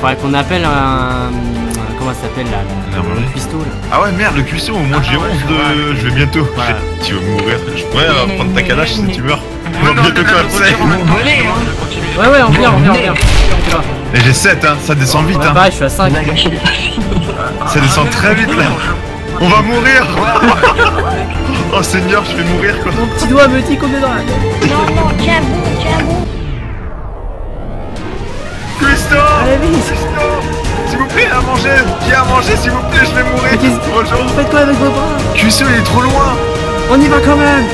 faudrait qu'on appelle un... Comment ça s'appelle là? Le cuistot là. Ah ouais merde, le cuistot, au moins j'ai honte de... Je vais bientôt... Voilà. Tu veux mourir, je pourrais prendre ta calache si tu meurs. Non, bientôt quand même, c'est... Ouais, on vient. Et j'ai 7 hein, ça descend vite hein. Bah je suis à 5. Ça descend très vite là. On va mourir. Oh seigneur, je vais mourir quoi. Mon petit doigt me dit qu'on est dans la... Non, tiens bon. Cuistot, s'il vous plaît, à manger. Viens à manger, s'il vous plaît, je vais mourir. Vous faites quoi avec vos bras? Cuistot, il est trop loin. On y va quand même.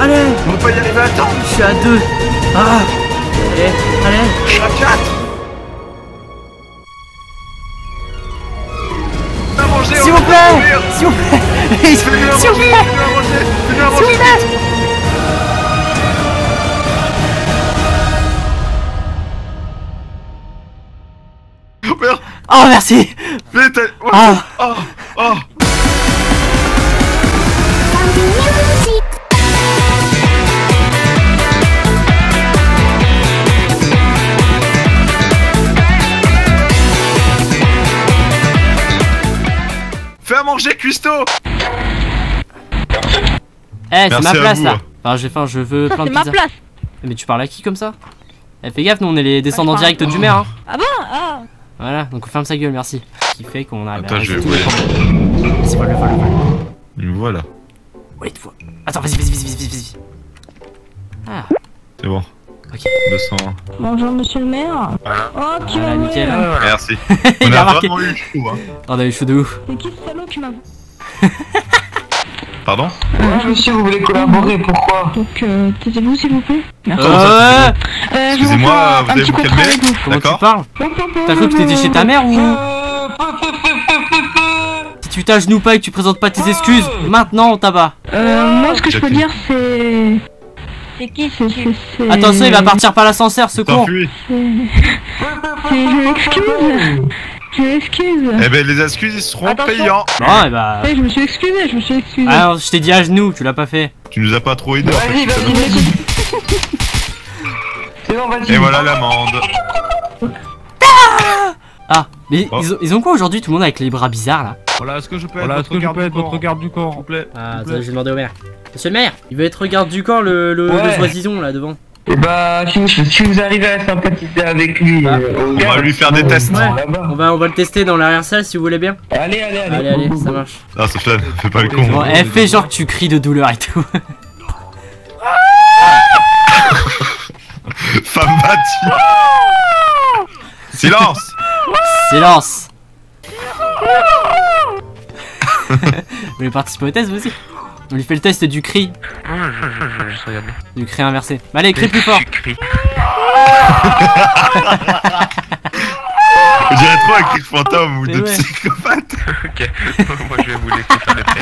Allez. On peut y arriver à temps. Je suis à 2. Ah. Allez. Je suis à 4. S'il vous plaît, s'il vous plaît. Oh merde. Oh merci. Oh. Manger cuistot. Eh, c'est ma place là. Enfin, j'ai faim, je veux plein de pizza. Mais tu parles à qui comme ça? Eh, fais gaffe, nous on est les descendants directs du maire. Hein. Ah bon? Ah. Voilà, donc ferme sa gueule, merci. Ce qui fait qu'on a. Attends, je vais voler. C'est pas le vol. Il me voit là. Ouais, il te voit. Attends, vas-y. Ah. C'est bon. Ok. 200. Bonjour monsieur le maire. Oh, tu vas nickel. Merci. On a vraiment eu chaud, hein. On a eu chaud de ouf. C'est qui ce salaud qui m'a... Pardon? Monsieur, vous voulez collaborer, pourquoi? Donc, taisez-vous s'il vous plaît. Merci. Excusez-moi, vous allez vous calmer. Comment tu parles? T'as cru que t'étais chez ta mère ou... Si tu t'agenouilles pas et que tu présentes pas tes excuses, maintenant on t'abat. Moi ce que je peux dire c'est... C'est qui ce... Attention, il va partir par l'ascenseur, ce con. Je m'excuse. Eh ben les excuses, ils seront payants. Non, eh bah... Je me suis excusé, Ah non, je t'ai dit à genoux, tu l'as pas fait. Tu nous as pas trop aidé. Vas-y. Bon, vas-y. Et voilà l'amende. Ah, mais ils ont quoi aujourd'hui, tout le monde avec les bras bizarres là? Voilà, est-ce que je peux être votre garde du corps, s'il vous plaît? Ah, je vais demander au maire. Monsieur le maire, il veut être garde du corps, le soisison là devant. Et bah, si vous arrivez à sympathiser avec lui, on va lui faire des tests. On va le tester dans l'arrière-salle si vous voulez bien. Allez, ça marche. Ah, c'est flamme, fais pas le con. Eh, fais genre que tu cries de douleur et tout. Femme battue. Silence. Vous voulez participer au test, vous aussi? On lui fait le test du cri. Du cri inversé. Bah allez, crie plus fort. On dirait trop un cri de fantôme ou de psychopathe. Ok, moi je vais vous laisser faire le test.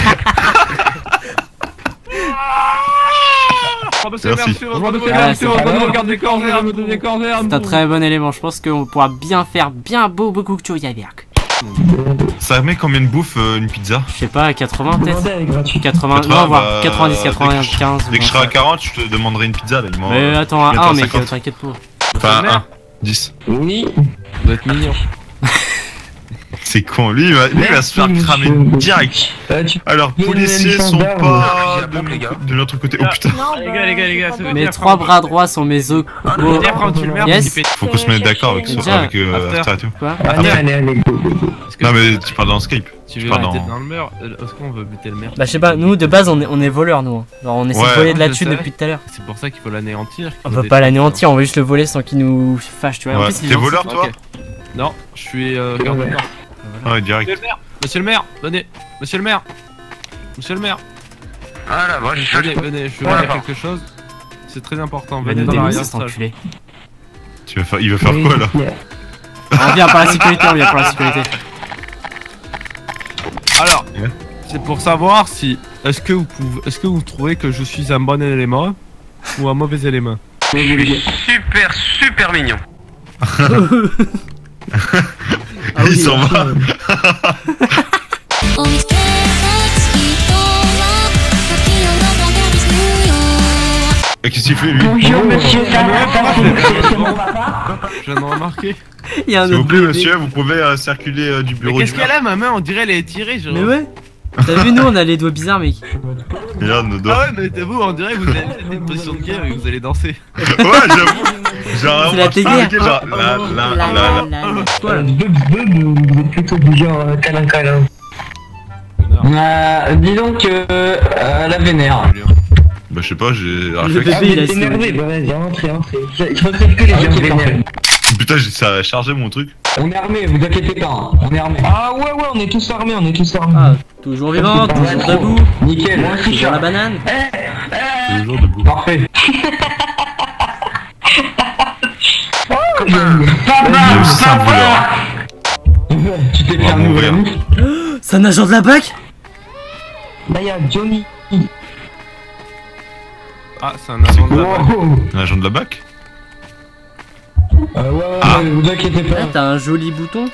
C'est un très bon élément, je pense qu'on pourra bien faire beaucoup de choses avec. Ça met combien de bouffe une pizza? Je sais pas, 80 peut-être. 80, voire 90, 95. Dès que je serai à 40, je te demanderai une pizza. Mais attends, à 1 mec, t'inquiète pas. Enfin, 1, 10. Oui, vous êtes mignon. C'est con, lui il va se faire cramer direct. Alors, policiers sont pas de l'autre côté. Oh putain. Les gars, ça veut dire... Mes 3 bras droits sont mes os. Faut qu'on se mette d'accord avec After et tout. Allez. Non mais tu parles dans Skype. Tu veux dans le mur, est-ce qu'on veut buter le maire? Bah je sais pas, nous de base on est voleurs nous. Genre on essaie de voler de la thune depuis tout à l'heure. C'est pour ça qu'il faut l'anéantir. On peut pas l'anéantir, on veut juste le voler sans qu'il nous fâche, tu vois. T'es voleur toi? Non, je suis garde du corps. Ouais, direct. Monsieur le maire, venez. Monsieur le maire. Ah là, moi j'ai choisi. Venez, je veux faire quelque chose. C'est très important. Venez dans l'arrière, cet enculé. Il veut faire quoi là? On vient pour la sécurité. Alors, c'est pour savoir si... Est-ce que vous trouvez que je suis un bon élément ou un mauvais élément? Je suis super mignon. Il s'en va. Qu'est-ce qu'il fait lui? Bonjour monsieur, ça va? Je viens de remarquer. Il y a un autre. S'il vous plaît, monsieur, vous pouvez circuler du bureau. Qu'est-ce qu'elle a, ma main? On dirait elle est tirée, genre. Mais ouais. T'as vu, nous on a les doigts bizarres, mec. Là, nos doigts. Ah ouais, mais t'as vu, on dirait vous avez une position de guerre et vous allez danser. Ouais, j'avoue. Genre, on va faire genre. Là, là, là, là. Toi, vous êtes plutôt du genre câlin câlin. Dis donc, la vénère. Bah, je sais pas, j'ai. Le bébé, il a énervé. Vas-y, rentrez. Il faut que les gens vénèrent. Putain, ça a chargé mon truc. On est armé, vous inquiétez pas, hein. On est armé. Ah ouais, ouais, on est tous armés, on est tous armés. Ah, toujours vivant, toujours debout. Nickel, moi aussi, sur la banane. Toujours debout. Parfait. Tu t'es fait un nouvel ami. C'est un agent de la BAC. Là, y'a Johnny. Ah, c'est un agent de la BAC. Un agent de la BAC. Ouais, ah. Vous inquiétez pas. Ah, t'as un joli bouton.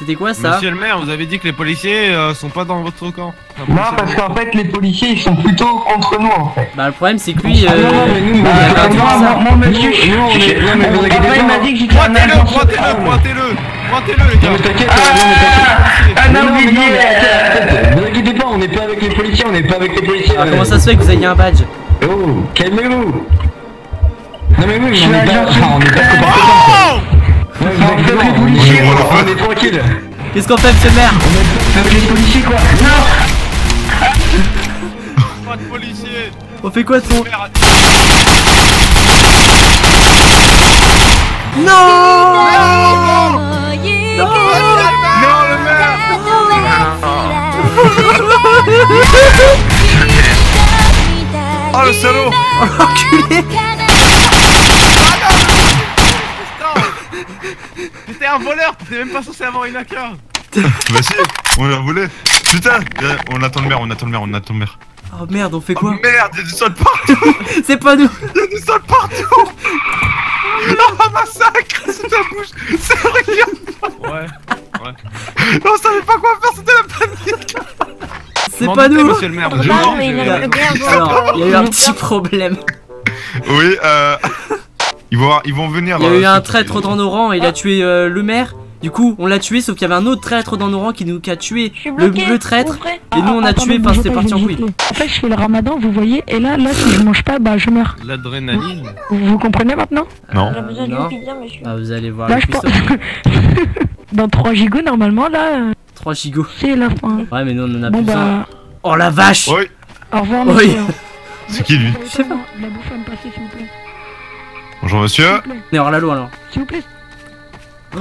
C'était quoi ça? Monsieur le maire, vous avez dit que les policiers sont pas dans votre camp. Non, parce qu'en fait, les policiers ils sont plutôt contre nous en fait. Bah, le problème c'est que lui. Ah non, mais nous, moi, monsieur, il m'a dit que j'étais. Pointez-le, pointez-le, pointez-le, pointez-le, les gars. Ne t'inquiète pas, ah non, mais vous inquiétez pas, on n'est pas avec les policiers, on n'est pas avec les policiers. Comment ça se fait que vous ayez un badge? Oh, calmez-vous. Non mais oui, on est pas compétents. On est tranquille. Qu'est-ce qu'on fait, monsieur le maire? On est avec les policiers, quoi. Non. Pas de policiers. On fait quoi de son? Non. Non. Non, le maire. Oh, le salaud. Oh, enculé. T'es un voleur, t'es même pas censé avoir une AK. Bah si, on l'a volé. Putain, on attend le maire, on attend le maire, on attend le maire. Oh merde, on fait quoi? Oh merde, y'a du sol partout. C'est pas nous. Y'a du sol partout. Oh, massacre, c'est ta bouche. C'est regarde. Ouais, ouais. On savait pas quoi faire, c'était la panique. C'est pas nous. Monsieur le maire, il y a eu un petit problème. Oui, ils vont venir. Il y a eu un traître dans nos rangs et il a tué le maire. Du coup, on l'a tué, sauf qu'il y avait un autre traître dans nos rangs qui a tué le traître. Et nous, on a tué parce que c'était parti en couille. En fait, je fais le ramadan, vous voyez. Et là, si je mange pas, bah je meurs. L'adrénaline. Vous comprenez maintenant? Non. Ah, vous allez voir. Là, je pense. Dans 3 gigots, normalement, là. 3 gigots. C'est la fin. Ouais, mais nous, on en a plus besoin. Oh la vache! Au revoir, monsieur. C'est qui lui? Je sais pas. La bouffe à me passer, s'il vous plaît. Bonjour monsieur. On est hors la loi alors. S'il vous plaît. Oh,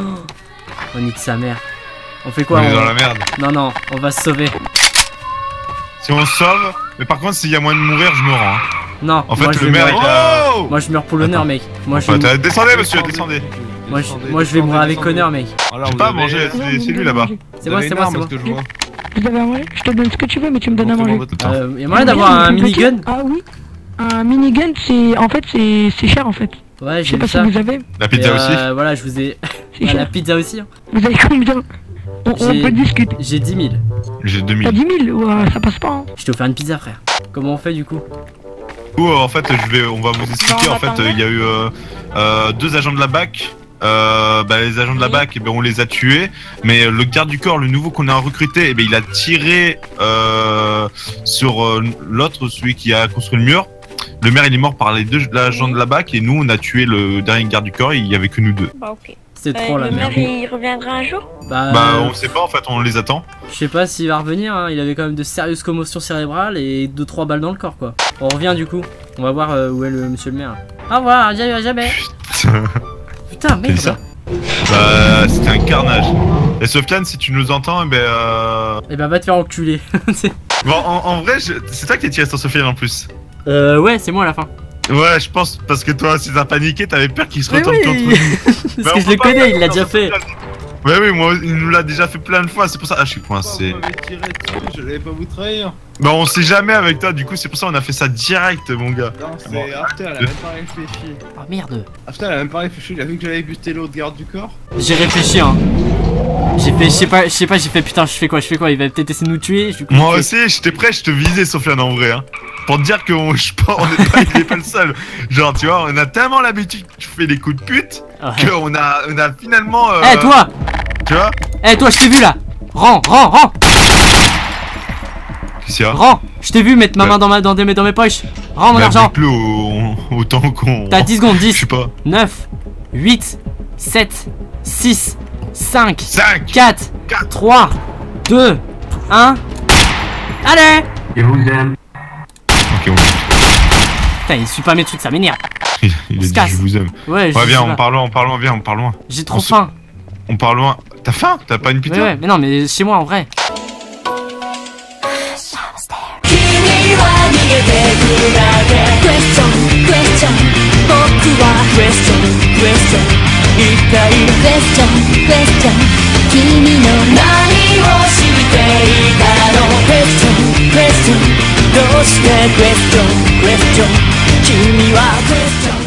on nique sa mère. On fait quoi? On est dans la merde. Non non, on va se sauver. Si on se sauve, mais par contre s'il y a moyen de mourir, je me rends. Non. En fait le maire il a... Moi je meurs pour l'honneur mec. Moi je. Descendez monsieur, descendez. Moi je vais mourir avec honneur mec. J'ai pas à manger, c'est lui là-bas. C'est moi, c'est moi, c'est moi. Vous avez à manger? Je te donne ce que tu veux mais tu me donnes à manger. Y'a moyen d'avoir un minigun? Ah oui. Un minigun c'est en fait c'est cher en fait. Ouais, j'ai vu ça. Si vous avez. La pizza aussi. Voilà, je vous ai. Ah, la pizza aussi. Hein. Vous avez combien? On peut discuter. J'ai 10 000. J'ai 2 000. T'as 10 000 ouais, ça passe pas. Hein. Je t'ai offert une pizza, frère. Comment on fait du coup? En fait, on va vous expliquer. En fait, il y a eu 2 agents de la BAC. Bah, les agents de la BAC, on les a tués, mais le garde du corps, le nouveau qu'on a recruté, il a tiré sur l'autre, celui qui a construit le mur. Le maire il est mort par les 2 agents de la BAC et nous on a tué le dernier garde du corps et il y avait que nous 2. Bah ok. C'est trop la merde. Le maire il reviendra un jour? Bah on sait pas en fait, on les attend. Je sais pas s'il va revenir, hein. Il avait quand même de sérieuses commotions cérébrales et 2-3 balles dans le corps quoi. On revient du coup, on va voir où est le monsieur le maire. Au revoir, à jamais. Putain mec ça. Bah c'était un carnage. Et Sofiane si tu nous entends, eh ben va te faire enculer. Bon en vrai c'est toi qui es tiré sur Sofiane en plus. Ouais, c'est moi à la fin. Ouais, je pense, parce que toi, si t'as paniqué, t'avais peur qu'il se retourne contre nous. Parce que je le connais, il l'a déjà fait. Ouais, oui, moi, il nous l'a déjà fait plein de fois, c'est pour ça. Ah, je suis coincé. Je l'avais pas vous trahir. Bah on sait jamais avec toi, du coup c'est pour ça qu'on a fait ça direct mon gars. Non c'est bon. After elle a même pas réfléchi. Ah merde. After elle a même pas réfléchi, il a vu que j'avais buté l'autre garde du corps. J'ai réfléchi hein. Je sais pas, j'ai fait putain je fais quoi, il va peut-être essayer de nous tuer. Moi aussi j'étais prêt, je te visais Sofiane en vrai hein. Pour te dire qu'on n'est pas le seul. Genre tu vois, on a tellement l'habitude que tu fais des coups de pute qu'on a, finalement... Eh toi. Tu vois. Eh toi je t'ai vu là. Rends. Rends, je t'ai vu mettre ma main dans mes poches. Rends mon argent. Avec l'eau, autant qu'on... T'as 10 secondes, 10, je sais pas. 9, 8, 7, 6, 5, 4, 3, 2, 1. Allez. Et vous aime. Ok, on... Putain, il suit pas mes trucs, ça m'énerve. Il a dit je vous aime. Ouais, viens, on part loin. J'ai trop faim. On part loin. T'as faim? T'as pas une pitié? Ouais, mais non, mais chez moi en vrai. Question.